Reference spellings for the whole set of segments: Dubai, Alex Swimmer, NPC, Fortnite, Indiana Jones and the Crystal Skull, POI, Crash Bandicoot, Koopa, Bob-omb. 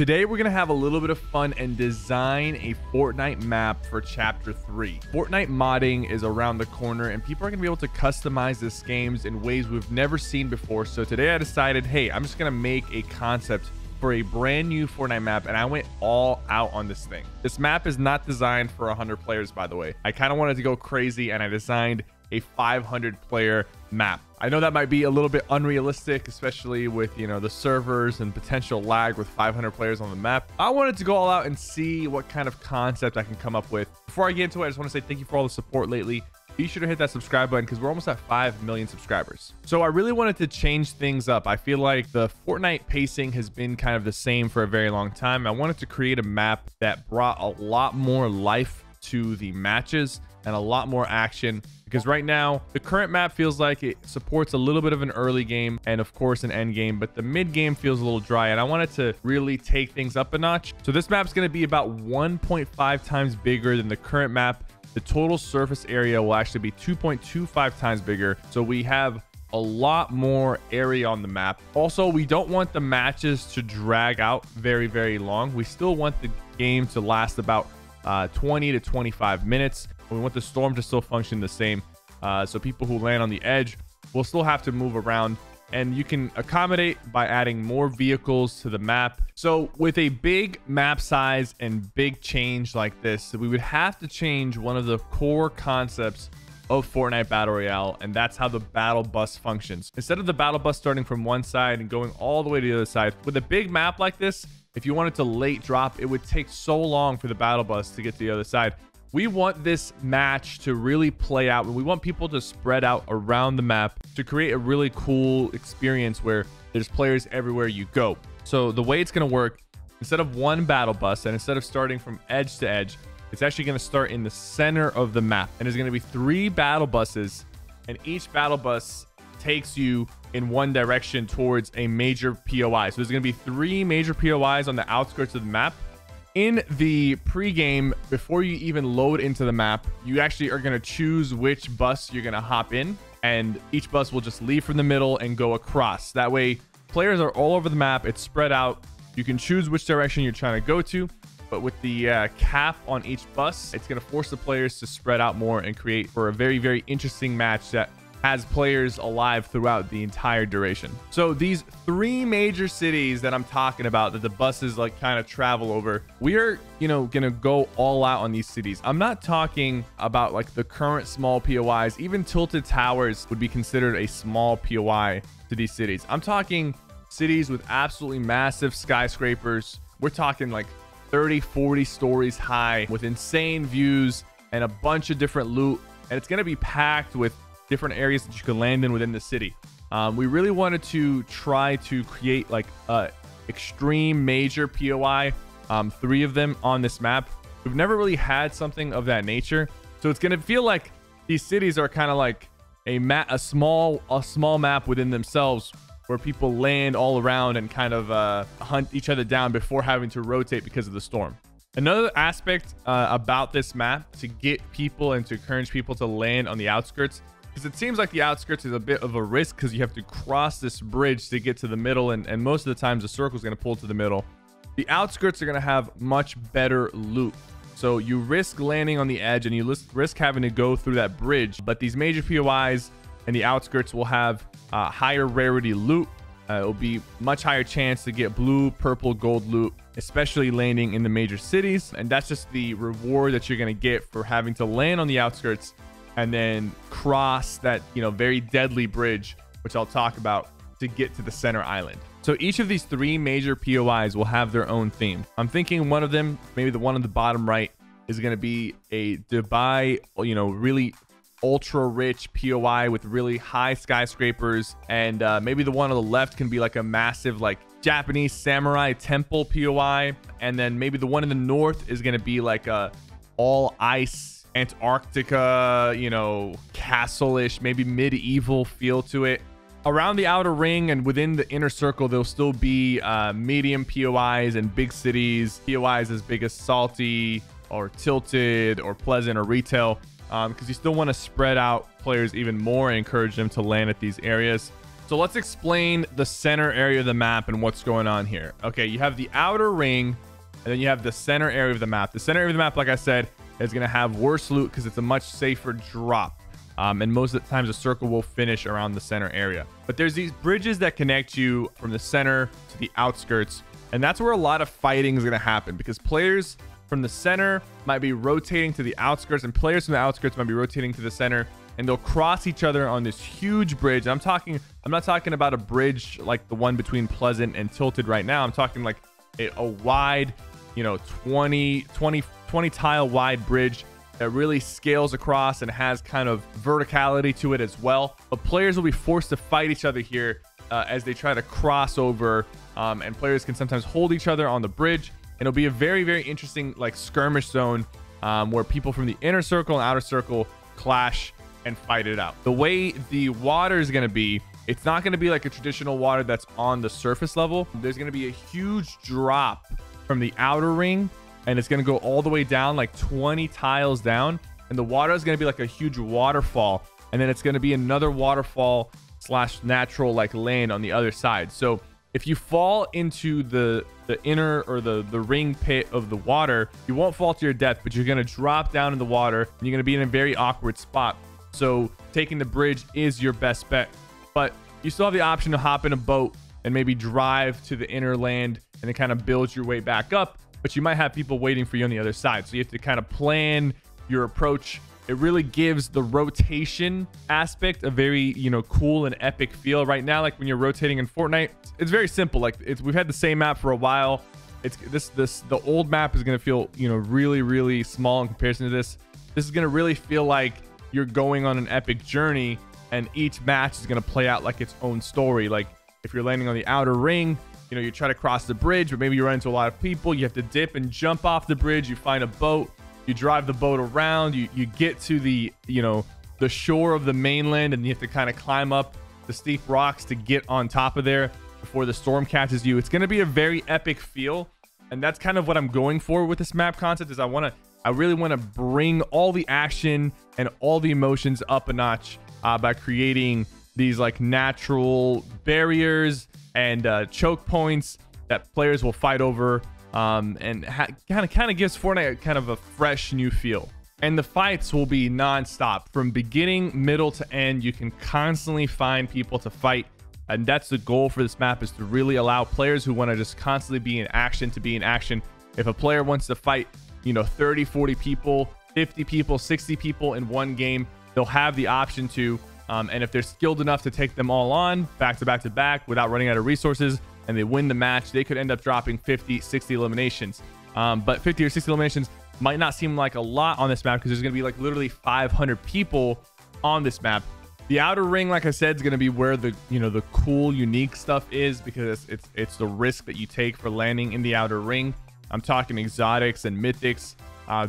Today we're gonna have a little bit of fun and design a Fortnite map for Chapter 3. Fortnite modding is around the corner and people are gonna be able to customize this games in ways we've never seen before. So today I decided, hey, I'm just gonna make a concept for a brand new Fortnite map, and I went all out on this thing. This map is not designed for 100 players, by the way. I kind of wanted to go crazy and I designed a 500 player map. I know that might be a little bit unrealistic, especially with, you know, the servers and potential lag with 500 players on the map. I wanted to go all out and see what kind of concept I can come up with. Before I get into it, I just want to say thank you for all the support lately. Be sure to hit that subscribe button because we're almost at 5 million subscribers. So I really wanted to change things up. I feel like the Fortnite pacing has been kind of the same for a very long time. I wanted to create a map that brought a lot more life to the matches and a lot more action, because right now the current map feels like it supports a little bit of an early game and of course an end game, but the mid game feels a little dry, and I wanted to really take things up a notch. So this map's going to be about 1.5 times bigger than the current map. The total surface area will actually be 2.25 times bigger, so we have a lot more area on the map. Also, we don't want the matches to drag out very long. We still want the game to last about 20 to 25 minutes. We want the storm to still function the same, so people who land on the edge will still have to move around, and you can accommodate by adding more vehicles to the map. So with a big map size and big change like this, we would have to change one of the core concepts of Fortnite Battle Royale, and that's how the battle bus functions. Instead of the battle bus starting from one side and going all the way to the other side, with a big map like this, if you wanted to late drop, it would take so long for the battle bus to get to the other side. We want this match to really play out, and we want people to spread out around the map to create a really cool experience where there's players everywhere you go. So the way it's going to work, instead of one battle bus and instead of starting from edge to edge, it's actually going to start in the center of the map, and there's going to be 3 battle buses, and each battle bus takes you in one direction towards a major POI. So there's going to be 3 major POIs on the outskirts of the map. In the pregame, before you even load into the map, you actually are going to choose which bus you're going to hop in, and each bus will just leave from the middle and go across. That way, players are all over the map. It's spread out. You can choose which direction you're trying to go to, but with the cap on each bus, it's going to force the players to spread out more and create for a very interesting match that has players alive throughout the entire duration. So these 3 major cities that I'm talking about that the buses like kind of travel over, we are, you know, gonna go all out on these cities. I'm not talking about like the current small POIs. Even Tilted Towers would be considered a small POI to these cities. I'm talking cities with absolutely massive skyscrapers. We're talking like 30-40 stories high with insane views and a bunch of different loot, and it's gonna be packed with different areas that you can land in within the city. We really wanted to try to create like a extreme major POI, 3 of them on this map. We've never really had something of that nature, so it's gonna feel like these cities are kind of like a small map within themselves, where people land all around and kind of hunt each other down before having to rotate because of the storm. Another aspect about this map to get people and to encourage people to land on the outskirts, because it seems like the outskirts is a bit of a risk because you have to cross this bridge to get to the middle, and most of the times the circle is going to pull to the middle. The outskirts are going to have much better loot, so you risk landing on the edge and you risk having to go through that bridge, but these major POIs and the outskirts will have higher rarity loot. It'll be much higher chance to get blue, purple, gold loot, especially landing in the major cities, and that's just the reward that you're going to get for having to land on the outskirts and then cross that, you know, very deadly bridge, which I'll talk about, to get to the center island. So each of these 3 major POIs will have their own theme. I'm thinking one of them, maybe the one on the bottom right, is going to be a Dubai, you know, really ultra rich POI with really high skyscrapers, and maybe the one on the left can be like a massive like Japanese samurai temple POI, and then maybe the one in the north is going to be like a all ice Antarctica, you know, castle-ish, maybe medieval feel to it. Around the outer ring and within the inner circle, there'll still be medium POIs and big cities, POIs as big as Salty or Tilted or Pleasant or Retail, because you still want to spread out players even more and encourage them to land at these areas. So let's explain the center area of the map and what's going on here. Okay, you have the outer ring, and then you have the center area of the map. The center area of the map, like I said, is going to have worse loot because it's a much safer drop. And most of the times, a circle will finish around the center area. But there's these bridges that connect you from the center to the outskirts. And that's where a lot of fighting is going to happen because players from the center might be rotating to the outskirts and players from the outskirts might be rotating to the center. And they'll cross each other on this huge bridge. And I'm not talking about a bridge like the one between Pleasant and Tilted right now. I'm talking like a wide, you know, 20 tile wide bridge that really scales across and has kind of verticality to it as well. But players will be forced to fight each other here as they try to cross over, and players can sometimes hold each other on the bridge. And it'll be a very, very interesting like skirmish zone where people from the inner circle and outer circle clash and fight it out. The way the water is going to be, it's not going to be like a traditional water that's on the surface level. There's going to be a huge drop from the outer ring, and it's going to go all the way down, like 20 tiles down, and the water is going to be like a huge waterfall, and then it's going to be another waterfall slash natural like land on the other side. So if you fall into the inner or the ring pit of the water, you won't fall to your death, but you're going to drop down in the water and you're going to be in a very awkward spot. So taking the bridge is your best bet, but you still have the option to hop in a boat and maybe drive to the inner land and then kind of build your way back up. But you might have people waiting for you on the other side. So you have to kind of plan your approach. It really gives the rotation aspect a very, you know, cool and epic feel right now. Like when you're rotating in Fortnite, it's very simple. Like we've had the same map for a while. It's the old map is going to feel, you know, really, really small in comparison to this. This is going to really feel like you're going on an epic journey, and each match is going to play out like its own story. Like if you're landing on the outer ring, you know, you try to cross the bridge, but maybe you run into a lot of people. You have to dip and jump off the bridge. You find a boat, you drive the boat around, you get to the, you know, the shore of the mainland, and you have to kind of climb up the steep rocks to get on top of there before the storm catches you. It's going to be a very epic feel. And that's kind of what I'm going for with this map concept is I really want to bring all the action and all the emotions up a notch by creating these like natural barriers and choke points that players will fight over, and kind of gives Fortnite a kind of a fresh new feel. And the fights will be non-stop from beginning, middle to end. You can constantly find people to fight, and that's the goal for this map, is to really allow players who want to just constantly be in action to be in action. If a player wants to fight, you know, 30, 40 people, 50 people, 60 people in one game, they'll have the option to, and if they're skilled enough to take them all on back to back to back without running out of resources and they win the match, they could end up dropping 50, 60 eliminations. But 50 or 60 eliminations might not seem like a lot on this map because there's going to be like literally 500 people on this map. The outer ring, like I said, is going to be where the, you know, the cool, unique stuff is, because it's the risk that you take for landing in the outer ring. I'm talking exotics and mythics.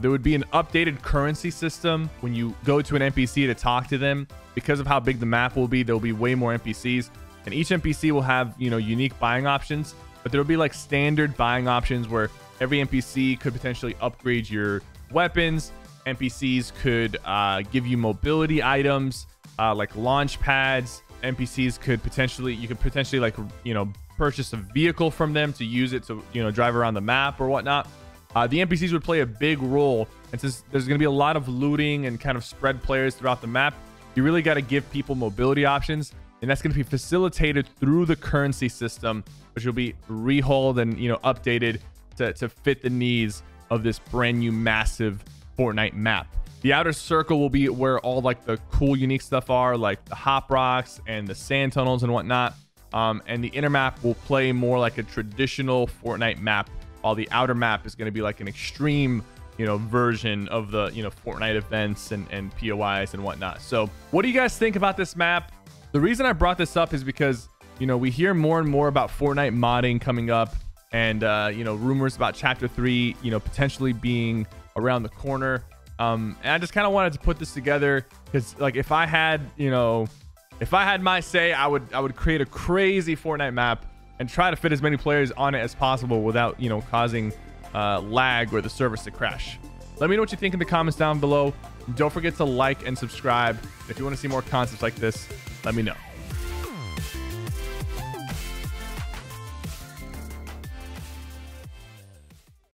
There would be an updated currency system when you go to an NPC to talk to them. Because of how big the map will be, there'll be way more NPCs, and each NPC will have, you know, unique buying options, but there'll be like standard buying options where every NPC could potentially upgrade your weapons. NPCs could give you mobility items, like launch pads. NPCs could potentially, you could potentially, like, you know, purchase a vehicle from them to use it to, you know, drive around the map or whatnot. The NPCs would play a big role, and since there's going to be a lot of looting and kind of spread players throughout the map, you really got to give people mobility options, and that's going to be facilitated through the currency system, which will be rehauled and, you know, updated to fit the needs of this brand new massive Fortnite map. The outer circle will be where all like the cool, unique stuff are, like the hop rocks and the sand tunnels and whatnot. And the inner map will play more like a traditional Fortnite map, while the outer map is going to be like an extreme, you know, version of the, you know, Fortnite events and POIs and whatnot. So what do you guys think about this map? The reason I brought this up is because, you know, we hear more and more about Fortnite modding coming up, and, you know, rumors about Chapter 3, you know, potentially being around the corner. And I just kind of wanted to put this together because, like, if I had, you know, if I had my say, I would create a crazy Fortnite map and try to fit as many players on it as possible without, you know, causing lag or the servers to crash. Let me know what you think in the comments down below. Don't forget to like and subscribe. If you want to see more concepts like this, let me know.